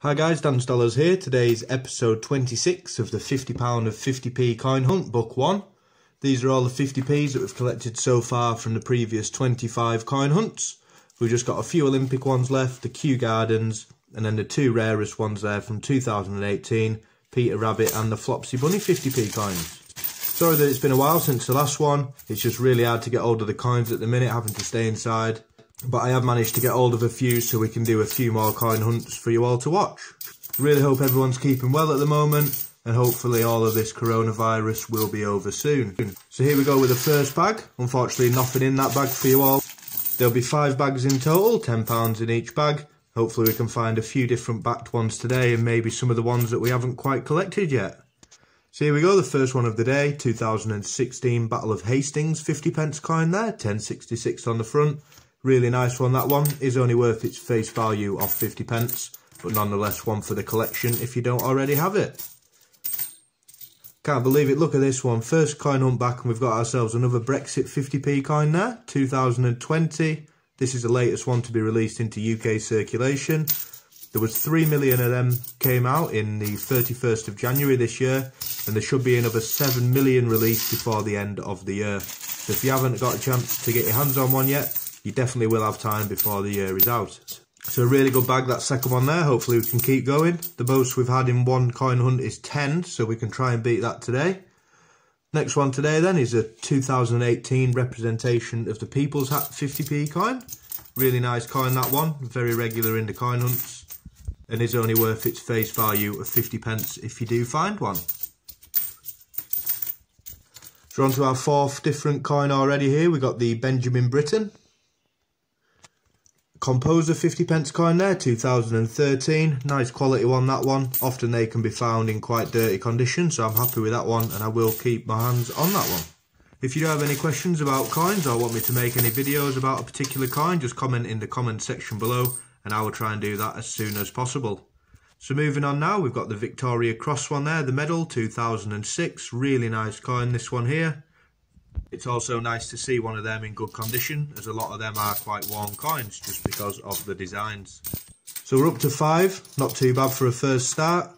Hi guys, Dan's Dollars here. Today's episode 26 of the £50 of 50p coin hunt, book 1. These are all the 50p's that we've collected so far from the previous 25 coin hunts. We've just got a few Olympic ones left, the Kew Gardens, and then the two rarest ones there from 2018, Peter Rabbit and the Flopsy Bunny 50p coins. Sorry that it's been a while since the last one. It's just really hard to get hold of the coins at the minute, having to stay inside. But I have managed to get hold of a few so we can do a few more coin hunts for you all to watch. Really hope everyone's keeping well at the moment, and hopefully all of this coronavirus will be over soon. So here we go with the first bag. Unfortunately nothing in that bag for you all. There'll be 5 bags in total, £10 in each bag. Hopefully we can find a few different backed ones today and maybe some of the ones that we haven't quite collected yet. So here we go, the first one of the day, 2016 Battle of Hastings, 50p coin there, 10.66 on the front. Really nice one, that one is only worth its face value of 50p, but nonetheless one for the collection if you don't already have it. Can't believe it, look at this one. First coin hunt back and we've got ourselves another Brexit 50p coin there, 2020. This is the latest one to be released into UK circulation. There was 3 million of them came out in the 31st of January this year, and there should be another 7 million released before the end of the year. So if you haven't got a chance to get your hands on one yet, you definitely will have time before the year is out. So a really good bag, that second one there. Hopefully we can keep going. The most we've had in one coin hunt is 10, so we can try and beat that today. Next one today then is a 2018 representation of the People's Hat 50p coin. Really nice coin, that one. Very regular in the coin hunts. And is only worth its face value of 50p if you do find one. So on to our 4th different coin already here. We've got the Benjamin Britten Composer 50p coin there, 2013. Nice quality one, that one. Often they can be found in quite dirty condition, so I'm happy with that one and I will keep my hands on that one. If you do have any questions about coins or want me to make any videos about a particular coin, just comment in the comment section below and I will try and do that as soon as possible. So moving on now, we've got the Victoria Cross one there, the medal, 2006. Really nice coin, this one here. It's also nice to see one of them in good condition, as a lot of them are quite worn coins just because of the designs. So we're up to 5, not too bad for a first start.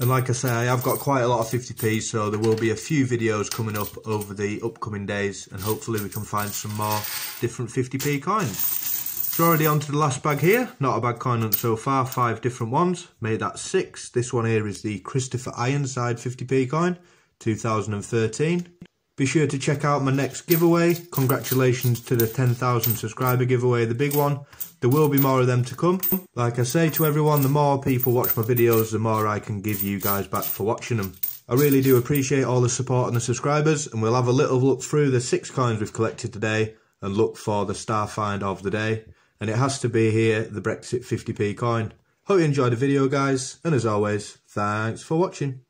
And like I say, I have got quite a lot of 50p's, so there will be a few videos coming up over the upcoming days, and hopefully we can find some more different 50p coins. So already on to the last bag here, not a bad coin hunt so far, 5 different ones, made that 6. This one here is the Christopher Ironside 50p coin, 2013. Be sure to check out my next giveaway. Congratulations to the 10,000 subscriber giveaway, the big one. There will be more of them to come. Like I say to everyone, the more people watch my videos, the more I can give you guys back for watching them. I really do appreciate all the support and the subscribers, and we'll have a little look through the 6 coins we've collected today and look for the star find of the day. And it has to be here, the Brexit 50p coin. Hope you enjoyed the video, guys, and as always, thanks for watching.